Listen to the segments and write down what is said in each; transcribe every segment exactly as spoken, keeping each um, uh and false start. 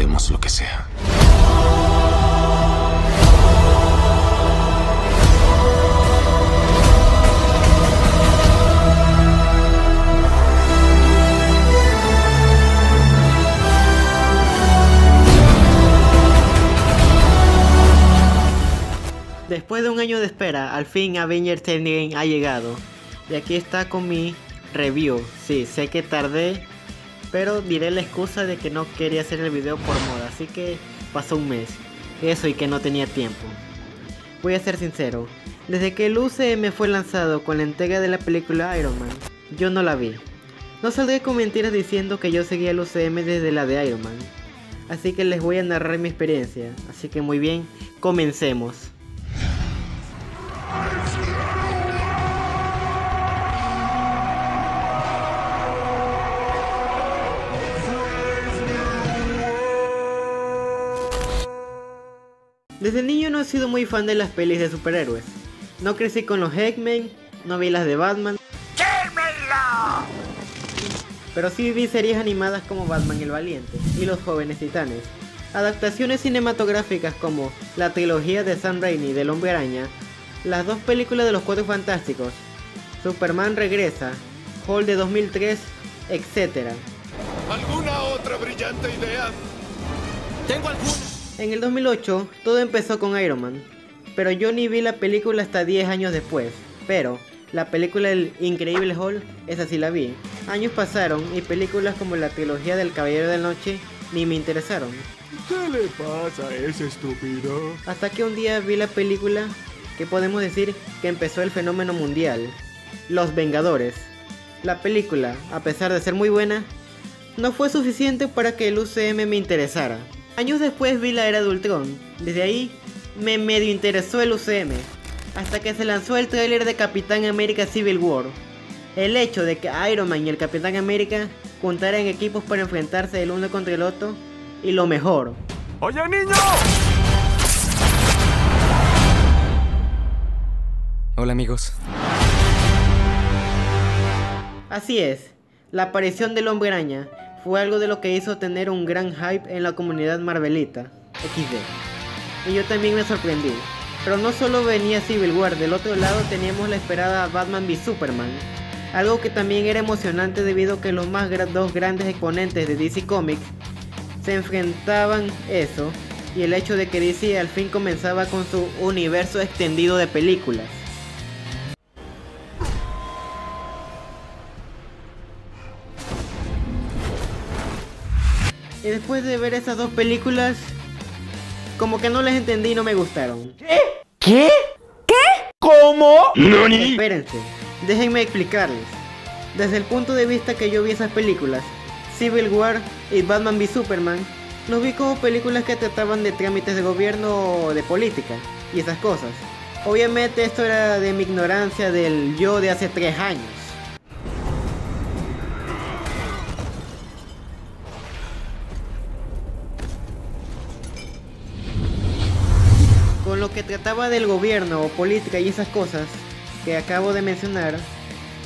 haremos lo que sea. Después de un año de espera, al fin Avengers Endgame ha llegado. Y aquí está con mi review. Sí, sé que tardé, pero diré la excusa de que no quería hacer el video por moda. Así que pasó un mes. Eso y que no tenía tiempo. Voy a ser sincero. Desde que el U C M fue lanzado con la entrega de la película Iron Man, yo no la vi. No saldré con mentiras diciendo que yo seguía el U C M desde la de Iron Man. Así que les voy a narrar mi experiencia. Así que muy bien, comencemos. Desde niño no he sido muy fan de las pelis de superhéroes. No crecí con los X-Men, no vi las de Batman. ¡Quémela! Pero sí vi series animadas como Batman el Valiente y Los Jóvenes Titanes. Adaptaciones cinematográficas como la trilogía de Sam Raimi del Hombre Araña, las dos películas de los Cuatro Fantásticos, Superman Regresa, Hulk de dos mil tres, etcétera. ¿Alguna otra brillante idea? Tengo alguna. En el dos mil ocho, todo empezó con Iron Man, pero yo ni vi la película hasta diez años después, pero la película El Increíble Hulk, esa sí la vi. Años pasaron y películas como la trilogía del Caballero de la Noche ni me interesaron. ¿Qué le pasa a ese estúpido? Hasta que un día vi la película que podemos decir que empezó el fenómeno mundial, Los Vengadores. La película, a pesar de ser muy buena, no fue suficiente para que el U C M me interesara. Años después vi la Era de Ultron, desde ahí me medio interesó el U C M, hasta que se lanzó el tráiler de Capitán América Civil War. El hecho de que Iron Man y el Capitán América juntaran equipos para enfrentarse el uno contra el otro, y lo mejor. ¡Oye, niño! Hola, amigos. Así es, la aparición del Hombre Araña fue algo de lo que hizo tener un gran hype en la comunidad marvelita, equis de. Y yo también me sorprendí. Pero no solo venía Civil War, del otro lado teníamos la esperada Batman vs Superman. Algo que también era emocionante debido a que los más gra- dos grandes exponentes de D C Comics se enfrentaban eso. Y el hecho de que D C al fin comenzaba con su universo extendido de películas. Y después de ver esas dos películas, como que no les entendí y no me gustaron. ¿Qué? ¿Qué? ¿Qué? ¿Cómo? ¡Nani! Espérense, déjenme explicarles. Desde el punto de vista que yo vi esas películas, Civil War y Batman v Superman, los vi como películas que trataban de trámites de gobierno o de política y esas cosas. Obviamente esto era de mi ignorancia del yo de hace tres años. Con lo que trataba del gobierno o política y esas cosas que acabo de mencionar,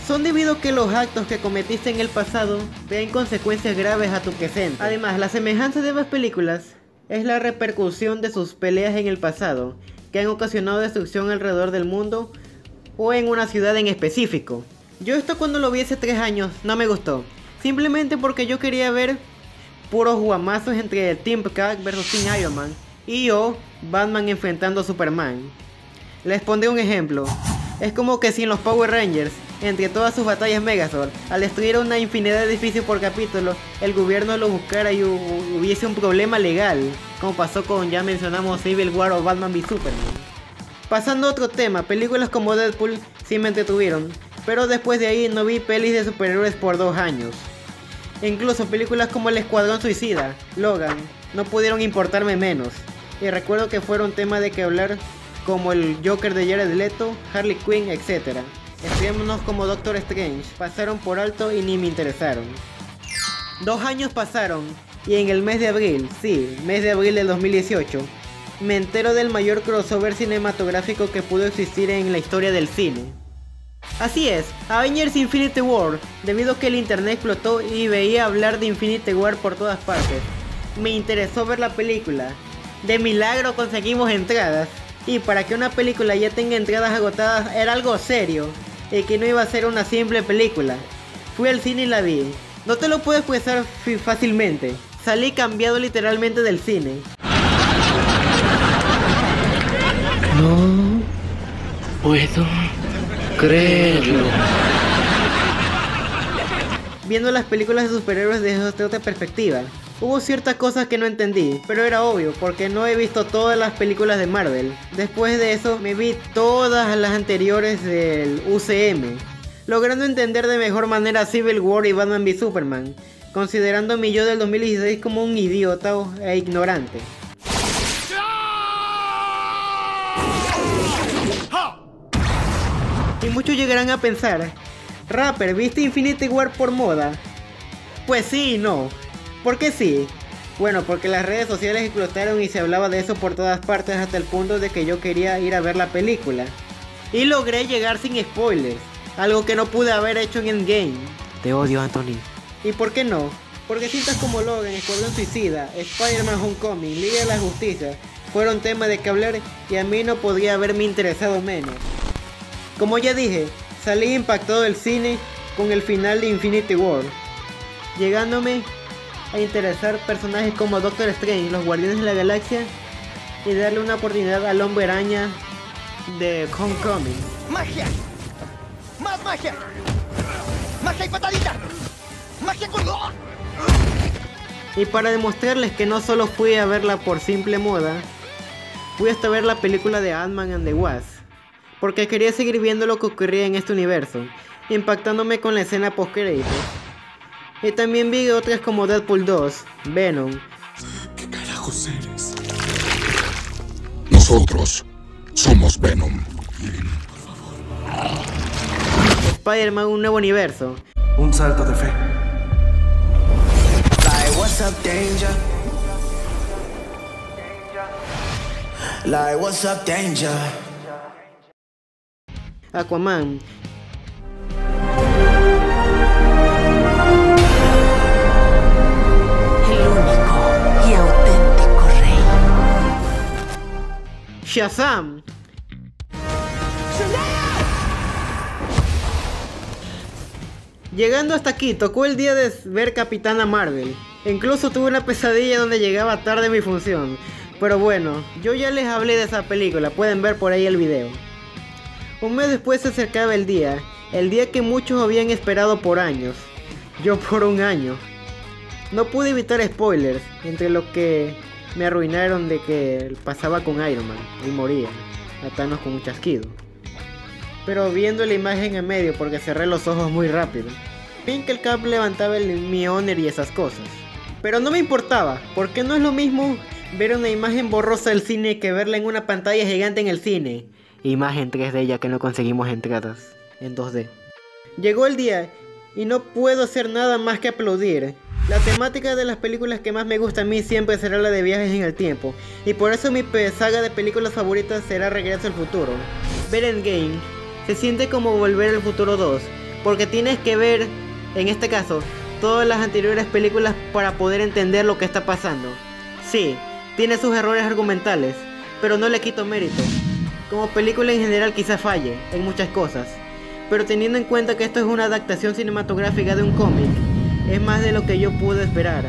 son debido a que los actos que cometiste en el pasado traen consecuencias graves a tu presente. Además, la semejanza de ambas películas es la repercusión de sus peleas en el pasado, que han ocasionado destrucción alrededor del mundo o en una ciudad en específico. Yo esto cuando lo vi hace tres años no me gustó, simplemente porque yo quería ver puros guamazos entre Team Cap versus Team Iron Man y yo, Batman enfrentando a Superman. Les pondré un ejemplo. Es como que si en los Power Rangers, entre todas sus batallas Megazord, al destruir una infinidad de edificios por capítulo, el gobierno lo buscara y hubiese un problema legal, como pasó con ya mencionamos Civil War o Batman v Superman. Pasando a otro tema, películas como Deadpool sí me entretuvieron, pero después de ahí no vi pelis de superhéroes por dos años. Incluso películas como El Escuadrón Suicida, Logan, no pudieron importarme menos. Y recuerdo que fueron tema de que hablar como el Joker de Jared Leto, Harley Quinn, etcétera. Estrenos como Doctor Strange pasaron por alto y ni me interesaron. Dos años pasaron y en el mes de abril, sí, mes de abril del dos mil dieciocho, me entero del mayor crossover cinematográfico que pudo existir en la historia del cine. Así es, Avengers Infinity War, debido a que el internet explotó y veía hablar de Infinity War por todas partes. me interesó ver la película. De milagro conseguimos entradas, y para que una película ya tenga entradas agotadas era algo serio, y que no iba a ser una simple película. Fui al cine y la vi. No te lo puedo expresar fácilmente. Salí cambiado literalmente del cine. No puedo creerlo. Viendo las películas de superhéroes desde otra perspectiva, hubo ciertas cosas que no entendí, pero era obvio porque no he visto todas las películas de Marvel. Después de eso me vi todas las anteriores del U C M, logrando entender de mejor manera Civil War y Batman versus Superman, considerando a mi yo del dos mil dieciséis como un idiota e ignorante. Y muchos llegarán a pensar: rapper, ¿viste Infinity War por moda? Pues sí y no. ¿Por qué sí? Bueno, porque las redes sociales explotaron y se hablaba de eso por todas partes hasta el punto de que yo quería ir a ver la película. Y logré llegar sin spoilers, algo que no pude haber hecho en Endgame. Te odio, Anthony. ¿Y por qué no? Porque cintas como Logan, Escuadrón Suicida, Spider-Man Homecoming, Liga de la Justicia fueron temas de que hablar y a mí no podría haberme interesado menos. Como ya dije, salí impactado del cine con el final de Infinity War, llegándome a interesar personajes como Doctor Strange, los Guardianes de la Galaxia, y darle una oportunidad al Hombre Araña de Homecoming. ¡Magia! ¡Más magia! ¡Magia y patadita! ¡Magia con... ¡Oh! Y para demostrarles que no solo fui a verla por simple moda, fui hasta ver la película de Ant-Man and the Wasp, porque quería seguir viendo lo que ocurría en este universo, impactándome con la escena post-créditos. Y también vi otras como Deadpool dos, Venom. ¿Qué carajos eres? Nosotros somos Venom. Spider-Man un nuevo universo. Un salto de fe. Like, what's up, danger? Like, what's up, danger? Aquaman. Shazam. Llegando hasta aquí, tocó el día de ver Capitana Marvel. Incluso tuve una pesadilla donde llegaba tarde mi función. Pero bueno, yo ya les hablé de esa película, pueden ver por ahí el video. Un mes después se acercaba el día, el día que muchos habían esperado por años. Yo por un año. No pude evitar spoilers, entre los que me arruinaron de que pasaba con Iron Man y moría a Thanos con un chasquido, pero viendo la imagen en medio porque cerré los ojos muy rápido, vi que el Cap levantaba el Mjolnir y esas cosas, pero no me importaba porque no es lo mismo ver una imagen borrosa del cine que verla en una pantalla gigante en el cine, imagen tres D ya que no conseguimos entradas en dos D. Llegó el día y no puedo hacer nada más que aplaudir. La temática de las películas que más me gusta a mí siempre será la de viajes en el tiempo, y por eso mi saga de películas favoritas será Regreso al Futuro. Ver Endgame se siente como volver al futuro dos, porque tienes que ver, en este caso, todas las anteriores películas para poder entender lo que está pasando. Sí, tiene sus errores argumentales, pero no le quito mérito. Como película en general quizás falle en muchas cosas, pero teniendo en cuenta que esto es una adaptación cinematográfica de un cómic, es más de lo que yo pude esperar,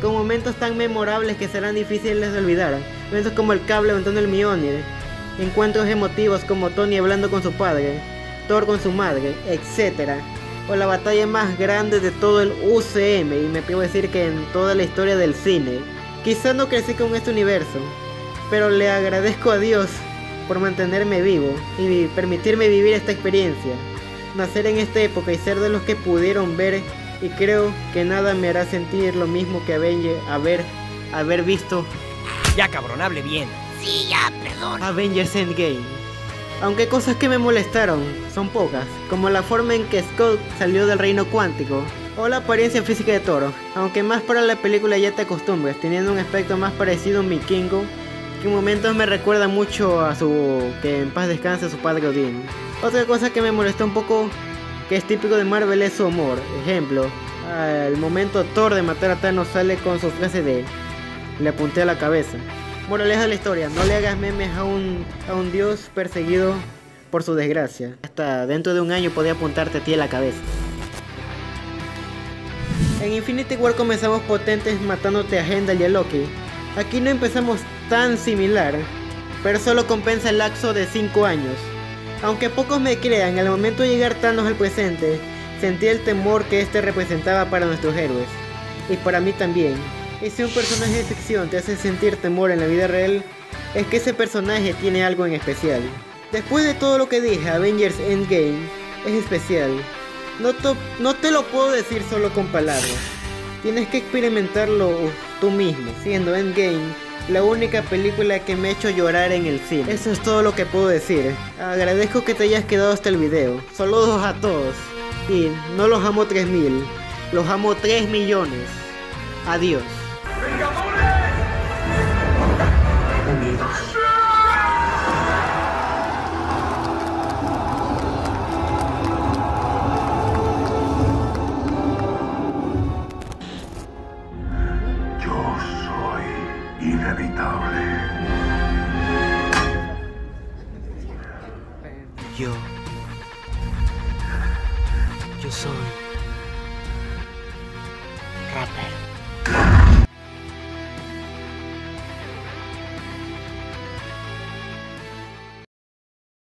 con momentos tan memorables que serán difíciles de olvidar, momentos como el Cap levantando el Mjolnir, encuentros emotivos como Tony hablando con su padre, Thor con su madre, etcétera, o la batalla más grande de todo el U C M, y me puedo decir que en toda la historia del cine. Quizás no crecí con este universo, pero le agradezco a Dios por mantenerme vivo y permitirme vivir esta experiencia, nacer en esta época y ser de los que pudieron ver. Y creo que nada me hará sentir lo mismo que Avenger, haber, haber visto... Ya cabrón, hable bien. Sí, ya, perdón. Avengers Endgame. Aunque cosas que me molestaron son pocas, como la forma en que Scott salió del reino cuántico, o la apariencia física de Toro, aunque más para la película ya te acostumbres, teniendo un aspecto más parecido a un vikingo, que en momentos me recuerda mucho a su... que en paz descanse su padre Odín. Otra cosa que me molestó un poco, que es típico de Marvel, es su humor. Ejemplo, al momento Thor de matar a Thanos sale con su frase de Le apunté a la cabeza. Moraleja de la historia: no le hagas memes a un, a un dios perseguido por su desgracia. Hasta dentro de un año podía apuntarte a ti a la cabeza. En Infinity War comenzamos potentes matándote a Heimdall y a Loki. Aquí no empezamos tan similar, pero solo compensa el lapso de cinco años. Aunque pocos me crean, al momento de llegar Thanos al presente, sentí el temor que este representaba para nuestros héroes. Y para mí también. Y si un personaje de ficción te hace sentir temor en la vida real, es que ese personaje tiene algo en especial. Después de todo lo que dije, Avengers Endgame es especial. No, no te lo puedo decir solo con palabras. Tienes que experimentarlo tú mismo, siendo Endgame la única película que me ha hecho llorar en el cine. Eso es todo lo que puedo decir. Agradezco que te hayas quedado hasta el video. Saludos a todos. Y no los amo tres mil, los amo tres millones. Adiós. Unidos. Yo soy inevitable. Yo. Yo soy rapper.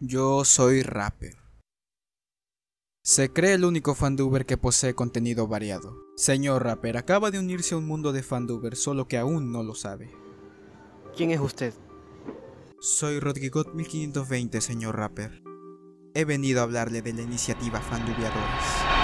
Yo soy rapper. Se cree el único fanduber que posee contenido variado. Señor rapper, acaba de unirse a un mundo de fanduber, solo que aún no lo sabe. ¿Quién es usted? Soy Rodrigot mil quinientos veinte, señor rapper. He venido a hablarle de la iniciativa Fandubeadores.